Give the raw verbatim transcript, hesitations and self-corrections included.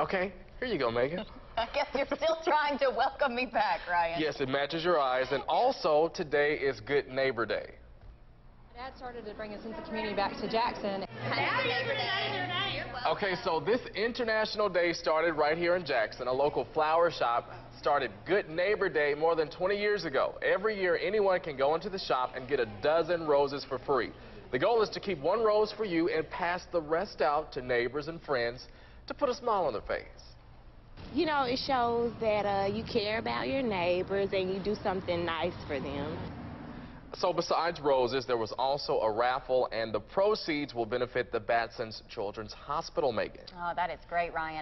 Okay, here you go, Megan. I guess you're still trying to welcome me back, Ryan. Yes, it matches your eyes. And also, today is Good Neighbor Day. My dad started to bring a sense of community back to Jackson. Happy Neighbor Day. You're welcome. Okay, so this International Day started right here in Jackson. A local flower shop started Good Neighbor Day more than twenty years ago. Every year, anyone can go into the shop and get a dozen roses for free. The goal is to keep one rose for you and pass the rest out to neighbors and friends to put a smile on their face. You know, it shows that uh, you care about your neighbors and you do something nice for them. So besides roses, there was also a raffle, and the proceeds will benefit the Batson's Children's Hospital, Megan. Oh, that is great, Ryan.